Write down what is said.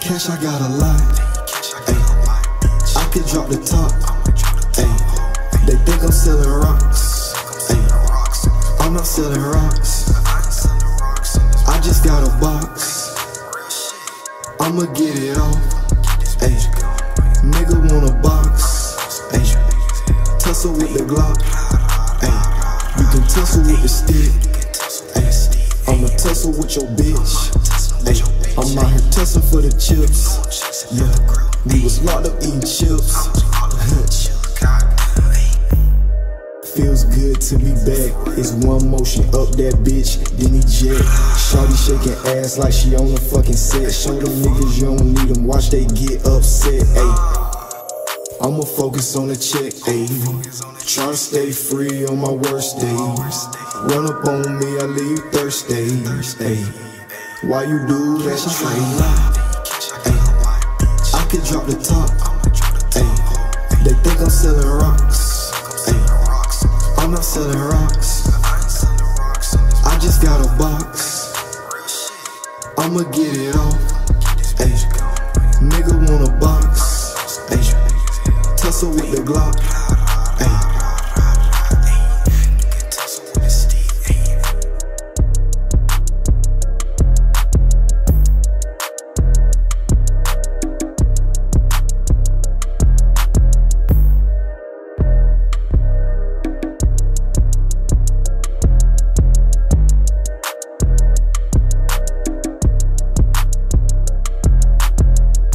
Cash, I got a lot. I could drop the top. They think I'm selling rocks. I'm not selling rocks. I just got a box. I'ma get it off. Nigga want a box. Tussle with the Glock. You can tussle with the stick. I'ma tussle with your bitch. Ay, I'm out here testing for the chips. Yeah, we was locked up eating chips. Feels good to be back. It's one motion up that bitch, then he jet. Shawty shaking ass like she on a fucking set. Show them niggas you don't need them, watch they get upset. Ay, I'ma focus on the check, ayy. Tryna stay free on my worst day. Run up on me, I leave Thursday, ayy. Why you do that trade? I could drop the top. Ay, they think I'm selling rocks. Ay, I'm not selling rocks. I just got a box. I'ma get it off. Ay, nigga want a box. Ay, tussle with the Glock.